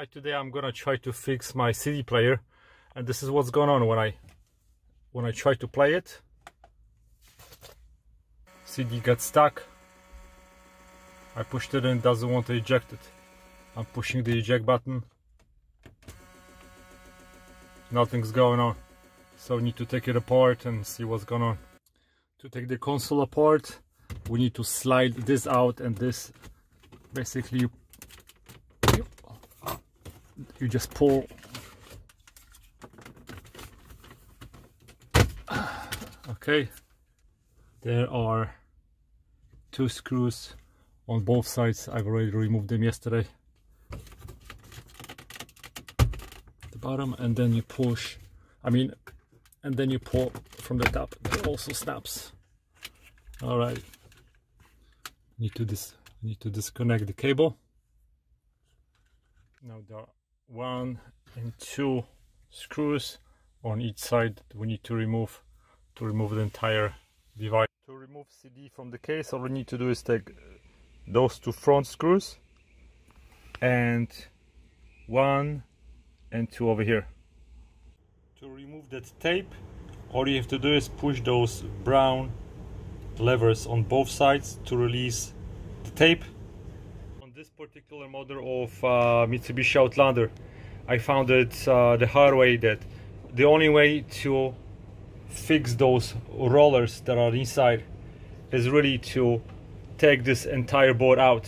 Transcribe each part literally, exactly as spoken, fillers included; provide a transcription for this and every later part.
Hi, today I'm gonna try to fix my C D player, and this is what's going on when I when I try to play it. C D got stuck. I pushed it and it doesn't want to eject it. I'm pushing the eject button. Nothing's going on. So we need to take it apart and see what's going on. To take the console apart, we need to slide this out, and this basically you You just pull . Okay, there are two screws on both sides. I've already removed them yesterday, the bottom, and then you push I mean and then you pull from the top. It also snaps. All right, need to dis need to disconnect the cable. Now there are one and two screws on each side that we need to remove to remove the entire device. To remove C D from the case, all we need to do is take those two front screws and one and two over here. To remove that tape, all you have to do is push those brown levers on both sides to release the tape. This particular model of uh, Mitsubishi Outlander, I found it uh, the hard way that the only way to fix those rollers that are inside is really to take this entire board out,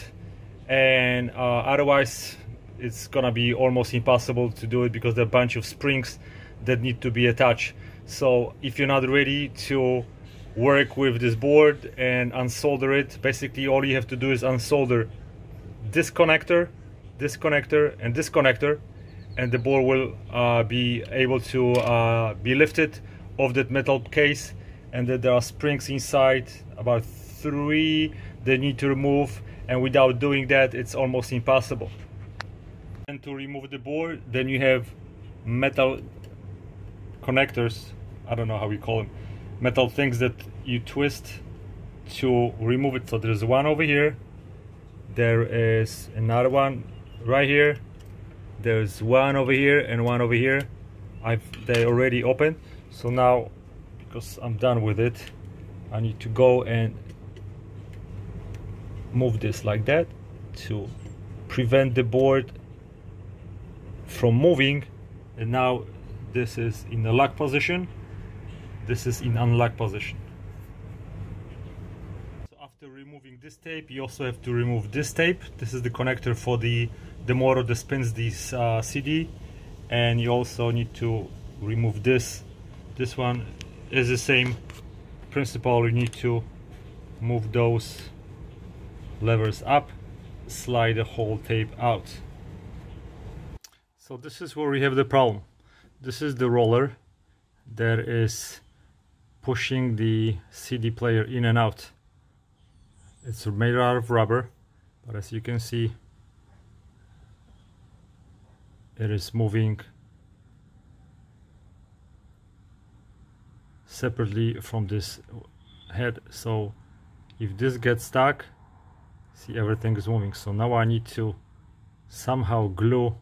and uh, otherwise it's gonna be almost impossible to do it because there are a bunch of springs that need to be attached. So if you're not ready to work with this board and unsolder it, basically all you have to do is unsolder this connector, this connector, and this connector, and the board will uh, be able to uh, be lifted off that metal case. And that there are springs inside, about three, they need to remove, and without doing that it's almost impossible. And to remove the board, then you have metal connectors, I don't know how we call them, metal things that you twist to remove it. So there's one over here, there is another one right here, there's one over here, and one over here. I've they already opened, so now because I'm done with it, I need to go and move this like that to prevent the board from moving. And now this is in the lock position, this is in unlock position. Removing this tape, you also have to remove this tape. This is the connector for the the motor that spins this uh, C D, and you also need to remove this. This one is the same principle. You need to move those levers up, slide the whole tape out. So this is where we have the problem. This is the roller that is pushing the C D player in and out. It's made out of rubber, but as you can see, it is moving separately from this head. So if this gets stuck, see, everything is moving. So now I need to somehow glue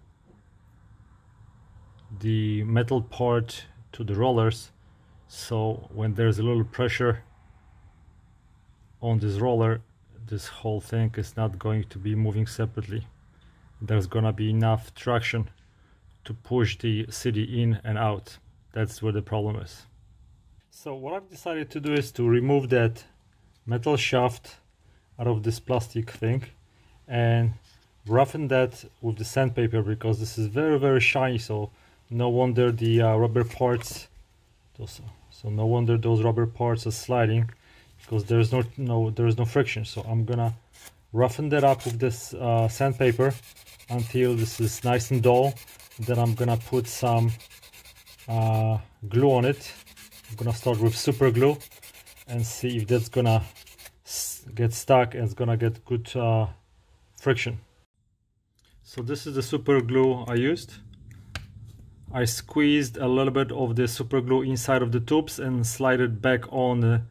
the metal part to the rollers, so when there's a little pressure on this roller, this whole thing is not going to be moving separately. There's gonna be enough traction to push the C D in and out. That's where the problem is. So what I've decided to do is to remove that metal shaft out of this plastic thing and roughen that with the sandpaper, because this is very very shiny. So no wonder the uh, rubber parts those, so no wonder those rubber parts are sliding, because there's no no there's no friction. So I'm gonna roughen that up with this uh, sandpaper until this is nice and dull. Then I'm gonna put some uh, glue on it. I'm gonna start with super glue and see if that's gonna get stuck and it's gonna get good uh, friction. So this is the super glue I used. I squeezed a little bit of the super glue inside of the tubes and slide it back on the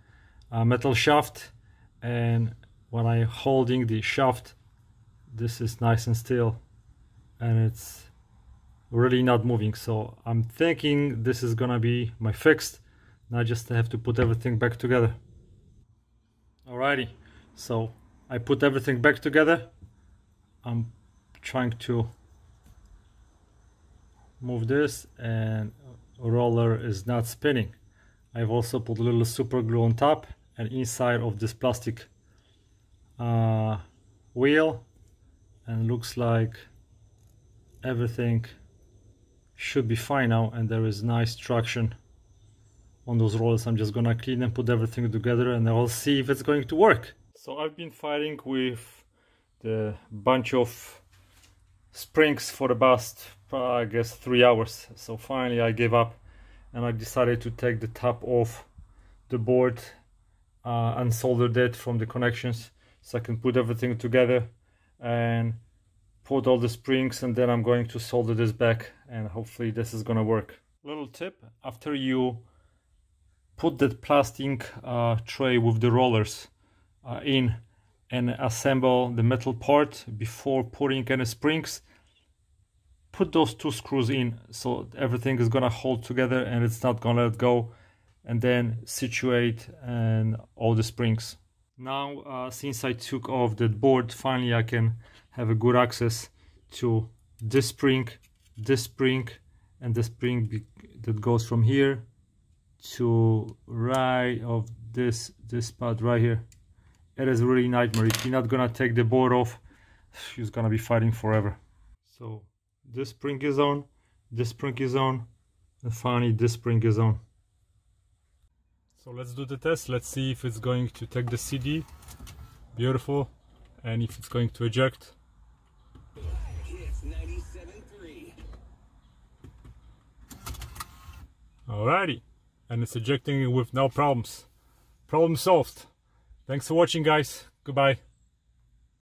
Uh, metal shaft, and when I'm holding the shaft, this is nice and still, and it's really not moving. So I'm thinking this is gonna be my fixed. Now I just have to put everything back together. Alrighty, so I put everything back together. I'm trying to move this, and roller is not spinning. I've also put a little super glue on top and inside of this plastic uh, wheel, and looks like everything should be fine now, and there is nice traction on those rollers. I'm just gonna clean and put everything together, and I'll see if it's going to work. So I've been fighting with the bunch of springs for the past uh, I guess three hours, so finally I gave up and I decided to take the top off the board uh, and soldered it from the connections so I can put everything together and put all the springs, and then I'm going to solder this back, and hopefully this is gonna work. Little tip: after you put that plastic uh, tray with the rollers uh, in and assemble the metal part, before putting any springs, put those two screws in, so everything is gonna hold together and it's not gonna let go, and then situate and all the springs. Now uh, since I took off that board, finally I can have a good access to this spring, this spring, and the spring that goes from here to right of this this part right here. It is really a nightmare. If you're not gonna take the board off, she's gonna be fighting forever. So this spring is on, this spring is on, and finally this spring is on. So let's do the test. Let's see if it's going to take the C D. Beautiful. And if it's going to eject. Alrighty, and it's ejecting with no problems. Problem solved. Thanks for watching, guys. Goodbye.